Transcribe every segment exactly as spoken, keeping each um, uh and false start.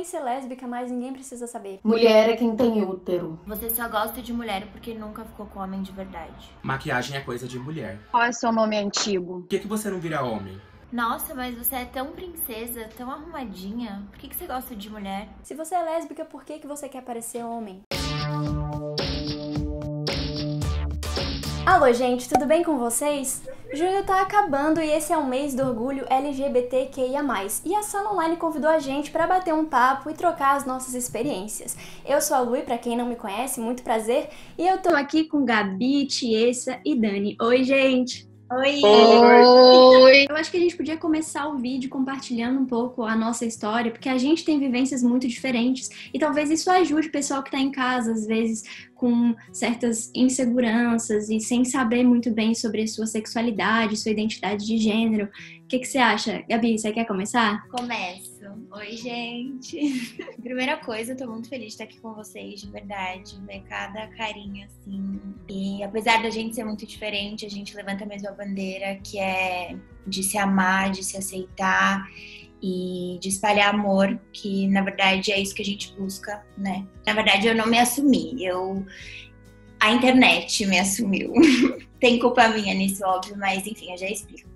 nem ser lésbica, mas ninguém precisa saber. Mulher é quem tem útero. Você só gosta de mulher porque nunca ficou com homem de verdade. Maquiagem é coisa de mulher. Qual é seu nome antigo? Por que, que você não vira homem? Nossa, mas você é tão princesa, tão arrumadinha. Por que, que você gosta de mulher? Se você é lésbica, por que, que você quer parecer homem? Alô, gente, tudo bem com vocês? Julho tá acabando e esse é o mês do orgulho L G B T Q I A mais. E a SalonLine convidou a gente pra bater um papo e trocar as nossas experiências. Eu sou a Lu, pra quem não me conhece, muito prazer. E eu tô aqui com Gabi, Thiessa e Dani. Oi, gente! Oi! Oi! Eu acho que a gente podia começar o vídeo compartilhando um pouco a nossa história, porque a gente tem vivências muito diferentes e talvez isso ajude o pessoal que tá em casa, às vezes, com certas inseguranças e sem saber muito bem sobre a sua sexualidade, sua identidade de gênero. O que que você acha? Gabi, você quer começar? Começo! Oi, gente! Primeira coisa, eu tô muito feliz de estar aqui com vocês, de verdade, ver cada carinha, assim. E apesar da gente ser muito diferente, a gente levanta a mesma bandeira, que é de se amar, de se aceitar e de espalhar amor, que na verdade é isso que a gente busca, né? Na verdade eu não me assumi, eu... a internet me assumiu. Tem culpa minha nisso, óbvio, mas enfim, eu já explico.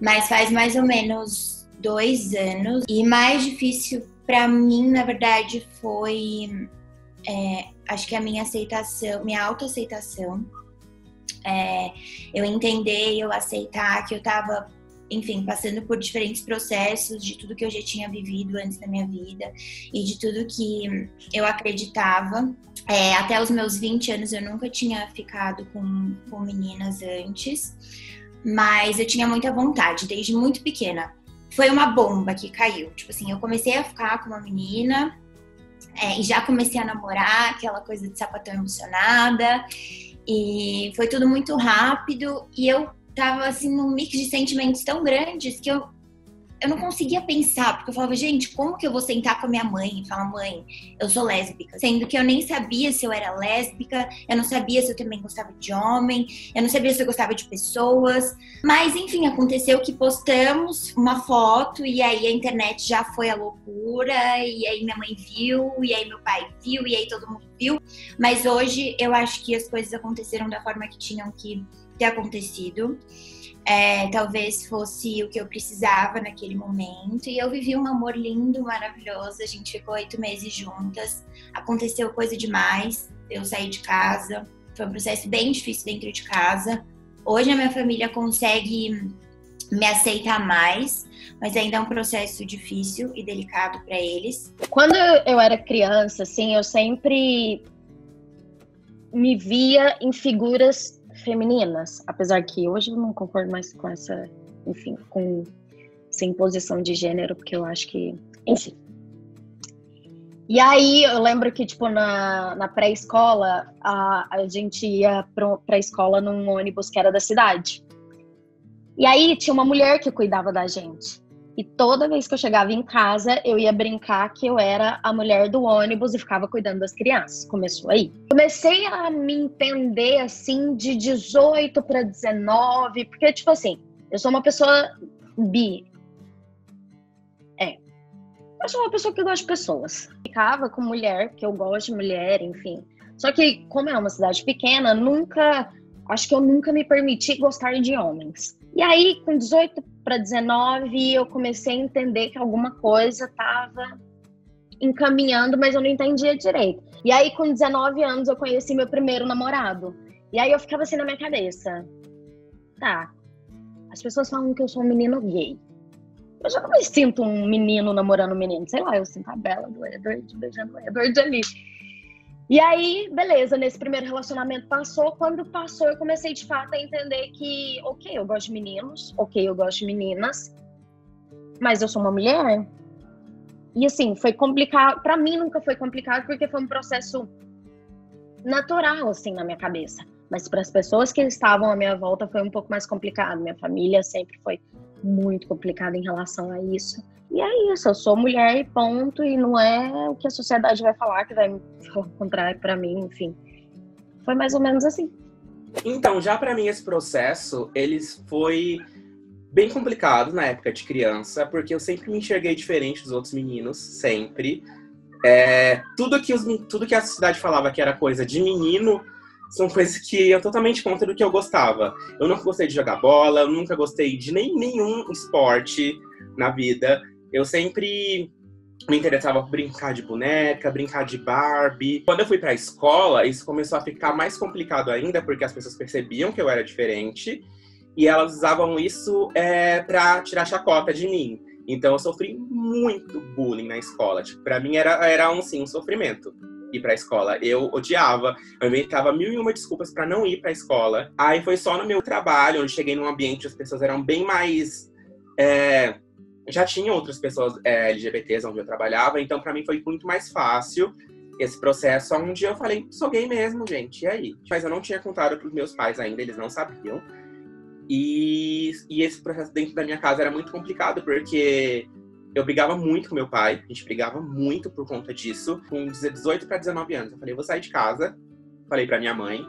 Mas faz mais ou menos dois anos e mais difícil pra mim, na verdade, foi... É, acho que a minha aceitação, minha autoaceitação, é, eu entender, eu aceitar que eu tava... enfim, passando por diferentes processos de tudo que eu já tinha vivido antes da minha vida e de tudo que eu acreditava. É, até os meus vinte anos eu nunca tinha ficado com, com meninas antes, mas eu tinha muita vontade, desde muito pequena. Foi uma bomba que caiu, tipo assim, eu comecei a ficar com uma menina é, e já comecei a namorar, aquela coisa de sapatão emocionada, e foi tudo muito rápido e eu tava assim num mix de sentimentos tão grandes que eu, eu não conseguia pensar, porque eu falava, gente, como que eu vou sentar com a minha mãe e falar, mãe, eu sou lésbica? Sendo que eu nem sabia se eu era lésbica, eu não sabia se eu também gostava de homem, eu não sabia se eu gostava de pessoas. Mas enfim, aconteceu que postamos uma foto e aí a internet já foi a loucura, e aí minha mãe viu, e aí meu pai viu, e aí todo mundo viu. Mas hoje eu acho que as coisas aconteceram da forma que tinham que ter acontecido, é, talvez fosse o que eu precisava naquele momento, e eu vivi um amor lindo, maravilhoso, a gente ficou oito meses juntas, aconteceu coisa demais, eu saí de casa, foi um processo bem difícil dentro de casa, hoje a minha família consegue me aceitar mais, mas ainda é um processo difícil e delicado para eles. Quando eu era criança, assim, eu sempre me via em figuras femininas, apesar que hoje eu não concordo mais com essa, enfim, com essa imposição de gênero, porque eu acho que, enfim. E aí eu lembro que, tipo, na, na pré-escola, a, a gente ia pra, pra escola num ônibus que era da cidade. E aí tinha uma mulher que cuidava da gente. E toda vez que eu chegava em casa, eu ia brincar que eu era a mulher do ônibus e ficava cuidando das crianças. Começou aí. Comecei a me entender, assim, de dezoito para dezenove, porque, tipo assim, eu sou uma pessoa bi. É. Eu sou uma pessoa que gosta de pessoas. Ficava com mulher, porque eu gosto de mulher, enfim. Só que, como é uma cidade pequena, nunca... Acho que eu nunca me permiti gostar de homens. E aí, com dezoito para dezenove, eu comecei a entender que alguma coisa estava encaminhando, mas eu não entendia direito. E aí, com dezenove anos, eu conheci meu primeiro namorado. E aí, eu ficava assim na minha cabeça. Tá, as pessoas falam que eu sou um menino gay. Eu já não me sinto um menino namorando um menino. Sei lá, eu sinto a Bela do Edward beijando o Edward ali. E aí, beleza, nesse primeiro relacionamento passou. Quando passou, eu comecei, de fato, a entender que, ok, eu gosto de meninos, ok, eu gosto de meninas, mas eu sou uma mulher. E assim, foi complicado. Pra mim, nunca foi complicado, porque foi um processo natural, assim, na minha cabeça. Mas para as pessoas que estavam à minha volta, foi um pouco mais complicado. Minha família sempre foi muito complicada em relação a isso. E é isso, eu sou mulher e ponto, e não é o que a sociedade vai falar, que vai contrário pra mim, enfim. Foi mais ou menos assim. Então, já pra mim esse processo, ele foi bem complicado na época de criança, porque eu sempre me enxerguei diferente dos outros meninos, sempre. É, tudo, que os, tudo que a sociedade falava que era coisa de menino são coisas que iam totalmente contra do que eu gostava. Eu nunca gostei de jogar bola, eu nunca gostei de nem, nenhum esporte na vida. Eu sempre me interessava por brincar de boneca, brincar de Barbie. Quando eu fui pra escola, isso começou a ficar mais complicado ainda, porque as pessoas percebiam que eu era diferente e elas usavam isso é, pra tirar chacota de mim. Então eu sofri muito bullying na escola. Tipo, pra mim era, era um, sim, um sofrimento ir pra escola. Eu odiava, eu inventava mil e uma desculpas pra não ir pra escola. Aí foi só no meu trabalho, onde cheguei num ambiente onde as pessoas eram bem mais... É, já tinha outras pessoas é, L G B Ts onde eu trabalhava, então pra mim foi muito mais fácil esse processo. Um dia eu falei, sou gay mesmo, gente, e aí? Mas eu não tinha contado pros meus pais ainda, eles não sabiam. E, e esse processo dentro da minha casa era muito complicado, porque eu brigava muito com meu pai, a gente brigava muito por conta disso. Com dezoito para dezenove anos, eu falei, eu vou sair de casa, falei pra minha mãe.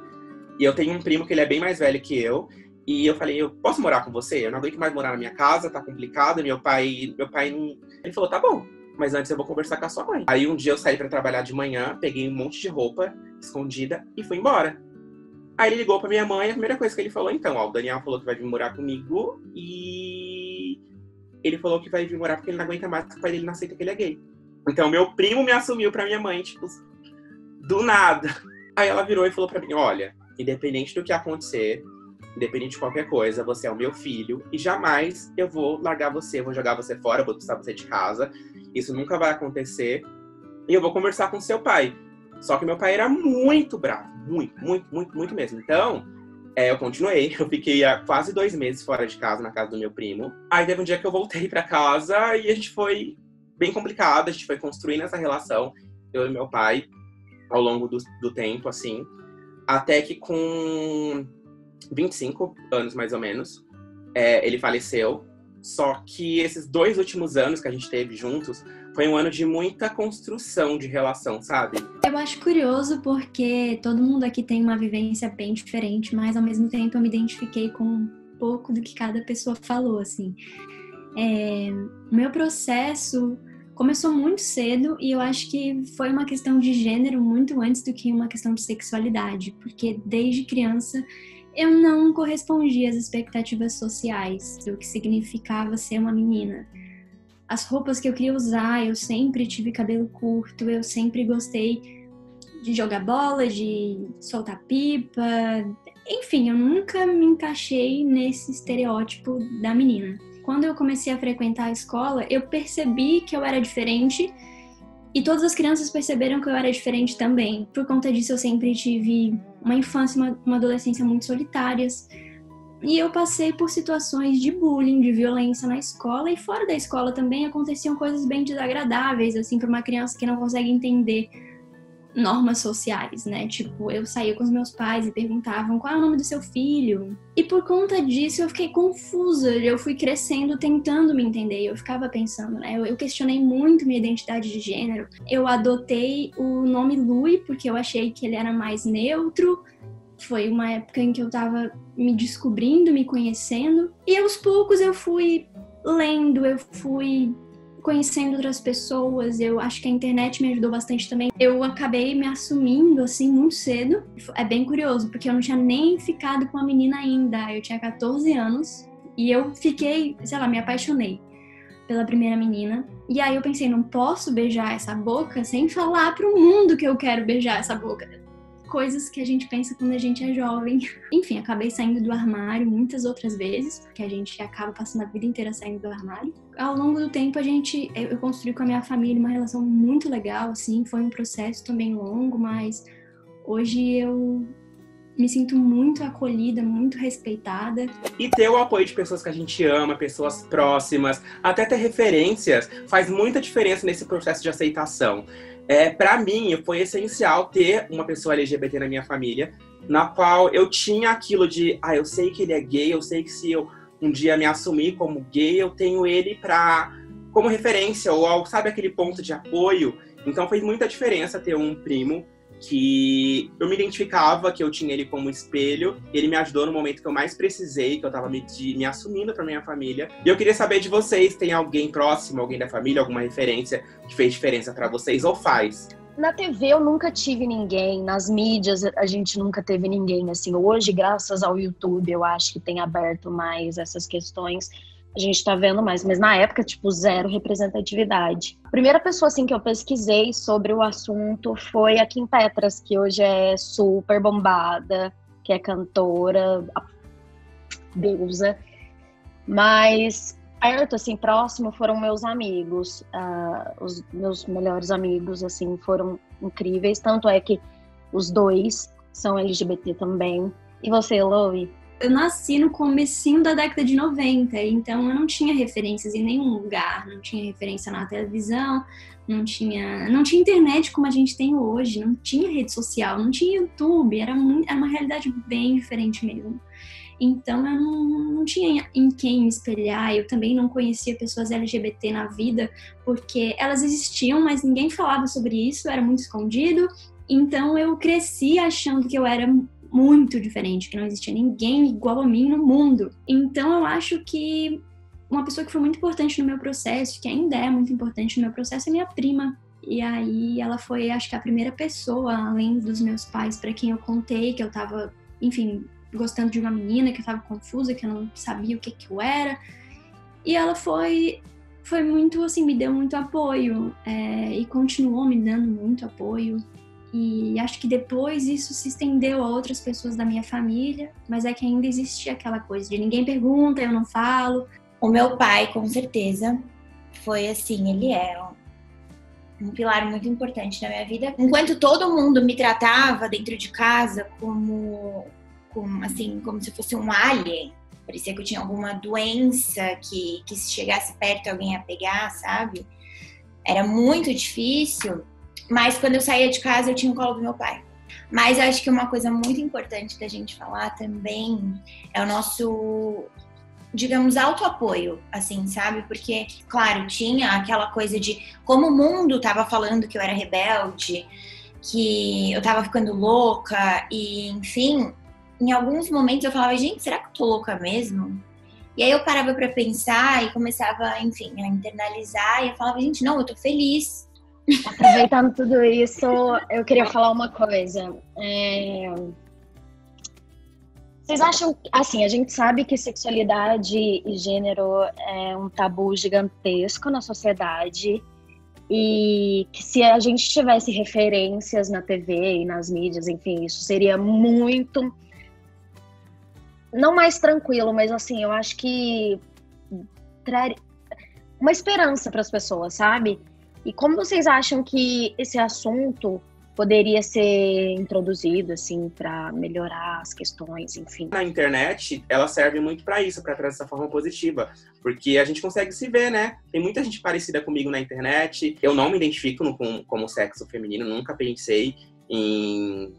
E eu tenho um primo que ele é bem mais velho que eu. E eu falei, eu posso morar com você? Eu não aguento mais morar na minha casa, tá complicado. Meu pai, meu pai, ele falou, tá bom, mas antes eu vou conversar com a sua mãe. Aí um dia eu saí pra trabalhar de manhã, peguei um monte de roupa escondida e fui embora. Aí ele ligou pra minha mãe, a primeira coisa que ele falou, então, ó, o Daniel falou que vai vir morar comigo e ele falou que vai vir morar porque ele não aguenta mais, porque o pai dele não aceita que ele é gay. Então meu primo me assumiu pra minha mãe, tipo, do nada. Aí ela virou e falou pra mim, olha, independente do que acontecer, independente de qualquer coisa, você é o meu filho e jamais eu vou largar você, eu vou jogar você fora, eu vou expulsar você de casa. Isso nunca vai acontecer. E eu vou conversar com seu pai. Só que meu pai era muito bravo, muito, muito, muito, muito mesmo. Então, é, eu continuei, eu fiquei há quase dois meses fora de casa, na casa do meu primo. Aí teve um dia que eu voltei pra casa e a gente foi bem complicado, a gente foi construindo essa relação, eu e meu pai, ao longo do, do tempo, assim. Até que com vinte e cinco anos, mais ou menos, é, ele faleceu. Só que esses dois últimos anos que a gente teve juntos, foi um ano de muita construção de relação, sabe? Eu acho curioso porque todo mundo aqui tem uma vivência bem diferente, mas ao mesmo tempo eu me identifiquei com um pouco do que cada pessoa falou, assim. É, meu processo começou muito cedo e eu acho que foi uma questão de gênero muito antes do que uma questão de sexualidade, porque desde criança eu não correspondia às expectativas sociais do que significava ser uma menina. As roupas que eu queria usar, eu sempre tive cabelo curto, eu sempre gostei de jogar bola, de soltar pipa. Enfim, eu nunca me encaixei nesse estereótipo da menina. Quando eu comecei a frequentar a escola, eu percebi que eu era diferente e todas as crianças perceberam que eu era diferente também. Por conta disso, eu sempre tive uma infância e uma, uma adolescência muito solitárias. E eu passei por situações de bullying, de violência na escola. E fora da escola também aconteciam coisas bem desagradáveis, assim, para uma criança que não consegue entender normas sociais, né? Tipo, eu saía com os meus pais e perguntavam qual é o nome do seu filho. E por conta disso eu fiquei confusa. Eu fui crescendo tentando me entender. Eu ficava pensando, né? Eu questionei muito minha identidade de gênero. Eu adotei o nome Lui porque eu achei que ele era mais neutro. Foi uma época em que eu tava me descobrindo, me conhecendo. E aos poucos eu fui lendo, eu fui conhecendo outras pessoas. Eu acho que a internet me ajudou bastante também. Eu acabei me assumindo, assim, muito cedo. É bem curioso, porque eu não tinha nem ficado com a menina ainda. Eu tinha quatorze anos e eu fiquei, sei lá, me apaixonei pela primeira menina. E aí eu pensei, não posso beijar essa boca sem falar pro mundo que eu quero beijar essa boca. Coisas que a gente pensa quando a gente é jovem. Enfim, acabei saindo do armário muitas outras vezes, porque a gente acaba passando a vida inteira saindo do armário. Ao longo do tempo, a gente, eu construí com a minha família uma relação muito legal, assim, foi um processo também longo, mas hoje eu me sinto muito acolhida, muito respeitada. E ter o apoio de pessoas que a gente ama, pessoas próximas, até ter referências, faz muita diferença nesse processo de aceitação. É, pra mim, foi essencial ter uma pessoa L G B T na minha família, na qual eu tinha aquilo de, ah, eu sei que ele é gay, eu sei que se eu um dia me assumir como gay, eu tenho ele pra, como referência, ou sabe, aquele ponto de apoio. Então fez muita diferença ter um primo que eu me identificava, que eu tinha ele como espelho, e ele me ajudou no momento que eu mais precisei, que eu tava me, de, me assumindo pra minha família. E eu queria saber de vocês, tem alguém próximo, alguém da família, alguma referência que fez diferença pra vocês ou faz? Na T V eu nunca tive ninguém, nas mídias a gente nunca teve ninguém, assim. Hoje, graças ao YouTube, eu acho que tem aberto mais essas questões. A gente tá vendo mais, mas na época, tipo, zero representatividade. A primeira pessoa, assim, que eu pesquisei sobre o assunto foi a Kim Petras, que hoje é super bombada, que é cantora, deusa. Mas perto, assim, próximo foram meus amigos. Uh, os meus melhores amigos, assim, foram incríveis. Tanto é que os dois são L G B T também. E você, Louie? Eu nasci no comecinho da década de noventa, então eu não tinha referências em nenhum lugar, não tinha referência na televisão, não tinha, não tinha internet como a gente tem hoje, não tinha rede social, não tinha YouTube, era, muito, era uma realidade bem diferente mesmo. Então eu não, não tinha em quem me espelhar, eu também não conhecia pessoas L G B T na vida, porque elas existiam, mas ninguém falava sobre isso, era muito escondido, então eu cresci achando que eu era muito diferente, que não existia ninguém igual a mim no mundo. Então eu acho que uma pessoa que foi muito importante no meu processo, que ainda é muito importante no meu processo, é minha prima. E aí ela foi, acho que a primeira pessoa, além dos meus pais, para quem eu contei que eu tava, enfim, gostando de uma menina, que eu tava confusa, que eu não sabia o que que eu era. E ela foi, foi muito, assim, me deu muito apoio, é, e continuou me dando muito apoio. E acho que depois isso se estendeu a outras pessoas da minha família, mas é que ainda existia aquela coisa de ninguém pergunta, eu não falo. O meu pai, com certeza, foi assim, ele é um pilar muito importante na minha vida. Enquanto todo mundo me tratava dentro de casa como, como, assim, como se fosse um alien, parecia que eu tinha alguma doença que, que se chegasse perto alguém ia pegar, sabe? Era muito difícil. Mas quando eu saía de casa, eu tinha o colo do meu pai. Mas eu acho que uma coisa muito importante da gente falar também é o nosso, digamos, auto-apoio, assim, sabe? Porque, claro, tinha aquela coisa de como o mundo tava falando que eu era rebelde, que eu tava ficando louca e, enfim, em alguns momentos eu falava, gente, será que eu tô louca mesmo? E aí eu parava pra pensar e começava, enfim, a internalizar e eu falava, gente, não, eu tô feliz. Aproveitando tudo isso, eu queria falar uma coisa. É... Vocês acham, assim, a gente sabe que sexualidade e gênero é um tabu gigantesco na sociedade e que se a gente tivesse referências na T V e nas mídias, enfim, isso seria muito, não mais tranquilo, mas assim, eu acho que traria uma esperança para as pessoas, sabe? E como vocês acham que esse assunto poderia ser introduzido, assim, para melhorar as questões, enfim? Na internet, ela serve muito para isso, para trazer essa forma positiva. Porque a gente consegue se ver, né? Tem muita gente parecida comigo na internet. Eu não me identifico no, com, como sexo feminino, nunca pensei em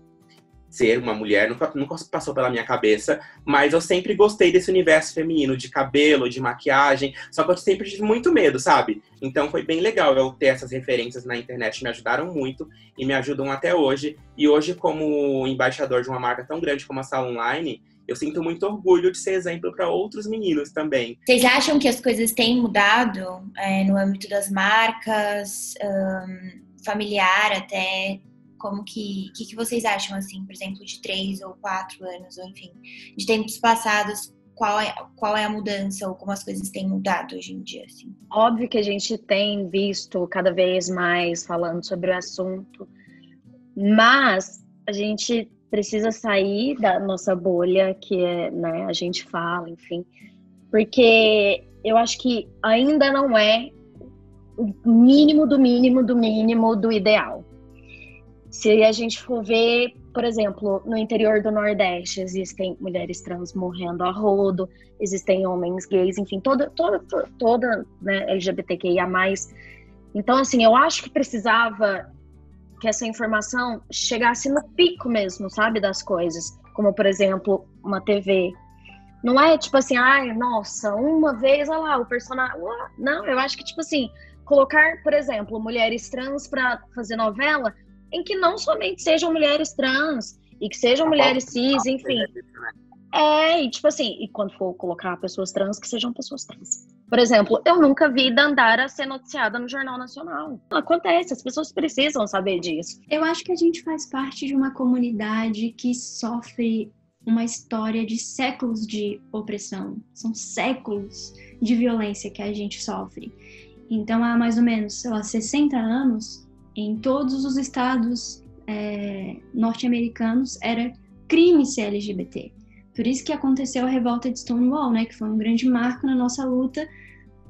ser uma mulher, nunca, nunca passou pela minha cabeça, mas eu sempre gostei desse universo feminino, de cabelo, de maquiagem, só que eu sempre tive muito medo, sabe? Então foi bem legal eu ter essas referências na internet, me ajudaram muito e me ajudam até hoje. E hoje, como embaixador de uma marca tão grande como a SalonLine, eu sinto muito orgulho de ser exemplo para outros meninos também. Vocês acham que as coisas têm mudado é, no âmbito das marcas, hum, familiar até? Como que, que, que vocês acham, assim, por exemplo, de três ou quatro anos, ou enfim, de tempos passados, qual é, qual é a mudança ou como as coisas têm mudado hoje em dia, assim? Óbvio que a gente tem visto cada vez mais falando sobre o assunto, mas a gente precisa sair da nossa bolha, que é, né, a gente fala, enfim, porque eu acho que ainda não é o mínimo do mínimo do mínimo do ideal. Se a gente for ver, por exemplo, no interior do Nordeste, existem mulheres trans morrendo a rodo, existem homens gays, enfim, toda, toda, toda né, L G B T Q I A mais. Então, assim, eu acho que precisava que essa informação chegasse no pico mesmo, sabe, das coisas. Como, por exemplo, uma T V. Não é tipo assim, ai, nossa, uma vez, olha lá, o personagem... Não, eu acho que, tipo assim, colocar, por exemplo, mulheres trans pra fazer novela... em que não somente sejam mulheres trans e que sejam mulheres cis, enfim. É, e tipo assim, e quando for colocar pessoas trans, que sejam pessoas trans. Por exemplo, eu nunca vi Dandara ser noticiada no Jornal Nacional. Acontece, as pessoas precisam saber disso. Eu acho que a gente faz parte de uma comunidade que sofre uma história de séculos de opressão. São séculos de violência que a gente sofre. Então, há mais ou menos, sei lá, sessenta anos, em todos os estados é, norte-americanos, era crime ser L G B T. Por isso que aconteceu a revolta de Stonewall, né? Que foi um grande marco na nossa luta.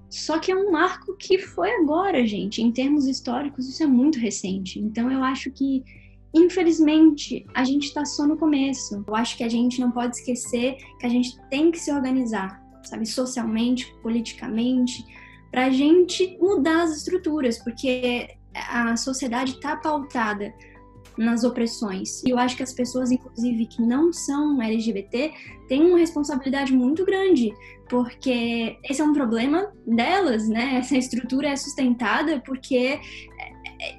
Só que é um marco que foi agora, gente. Em termos históricos, isso é muito recente. Então, eu acho que, infelizmente, a gente está só no começo. Eu acho que a gente não pode esquecer que a gente tem que se organizar, sabe? Socialmente, politicamente, para a gente mudar as estruturas. Porque a sociedade está pautada nas opressões. E eu acho que as pessoas, inclusive, que não são L G B T, têm uma responsabilidade muito grande, porque esse é um problema delas, né? Essa estrutura é sustentada porque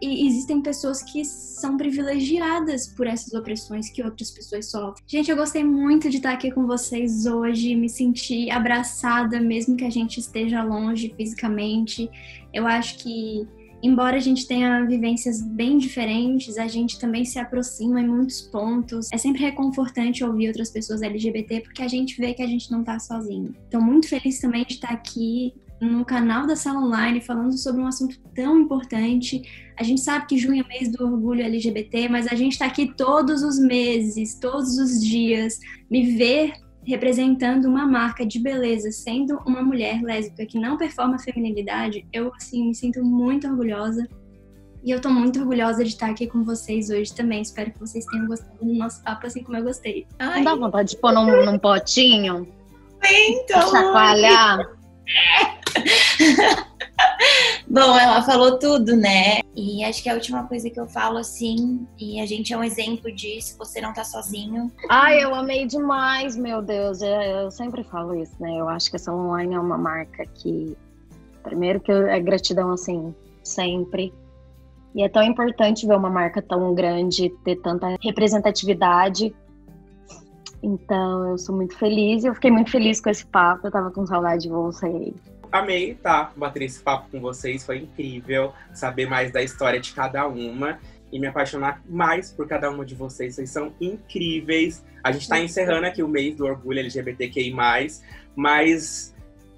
existem pessoas que são privilegiadas por essas opressões que outras pessoas sofrem. Gente, eu gostei muito de estar aqui com vocês hoje, me senti abraçada, mesmo que a gente esteja longe fisicamente. Eu acho que, embora a gente tenha vivências bem diferentes, a gente também se aproxima em muitos pontos. É sempre reconfortante ouvir outras pessoas L G B T, porque a gente vê que a gente não tá sozinho. Tô muito feliz também de estar aqui no canal da SalonLine falando sobre um assunto tão importante. A gente sabe que junho é mês do orgulho L G B T, mas a gente tá aqui todos os meses, todos os dias. Me ver representando uma marca de beleza, sendo uma mulher lésbica que não performa a feminilidade, eu, assim, me sinto muito orgulhosa. E eu tô muito orgulhosa de estar aqui com vocês hoje também. Espero que vocês tenham gostado do nosso papo, assim como eu gostei. Ai. Não dá vontade de pôr num, num potinho? Então, chacoalhar? É. Bom, ela falou tudo, né? E acho que a última coisa que eu falo, assim, e a gente é um exemplo disso, você não tá sozinho. Ai, eu amei demais, meu Deus. Eu, eu sempre falo isso, né? Eu acho que a SalonLine é uma marca que, primeiro, que é gratidão, assim, sempre. E é tão importante ver uma marca tão grande, ter tanta representatividade. Então, eu sou muito feliz e eu fiquei muito feliz com esse papo. Eu tava com saudade de você. Amei, tá? Bater esse papo com vocês, foi incrível saber mais da história de cada uma e me apaixonar mais por cada uma de vocês, vocês são incríveis. A gente tá encerrando aqui o mês do orgulho L G B T Q I mais, mas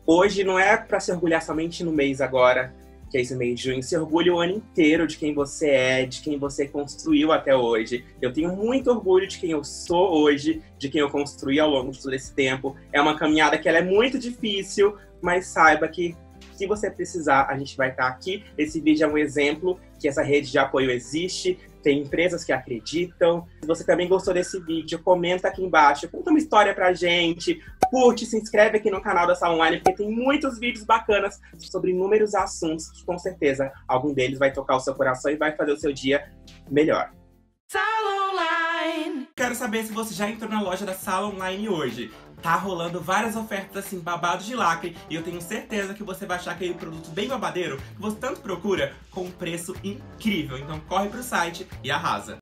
hoje não é pra se orgulhar somente no mês agora, que é esse mês de junho, se orgulha o ano inteiro de quem você é, de quem você construiu até hoje. Eu tenho muito orgulho de quem eu sou hoje, de quem eu construí ao longo de todo esse tempo. É uma caminhada que ela é muito difícil, mas saiba que, se você precisar, a gente vai estar aqui. Esse vídeo é um exemplo que essa rede de apoio existe, tem empresas que acreditam. Se você também gostou desse vídeo, comenta aqui embaixo, conta uma história pra gente, curte, se inscreve aqui no canal da SalonLine, porque tem muitos vídeos bacanas sobre inúmeros assuntos, que com certeza algum deles vai tocar o seu coração e vai fazer o seu dia melhor. SalonLine! Quero saber se você já entrou na loja da SalonLine hoje. Tá rolando várias ofertas assim, babados de lacre, e eu tenho certeza que você vai achar aquele produto bem babadeiro que você tanto procura, com um preço incrível. Então corre pro site e arrasa!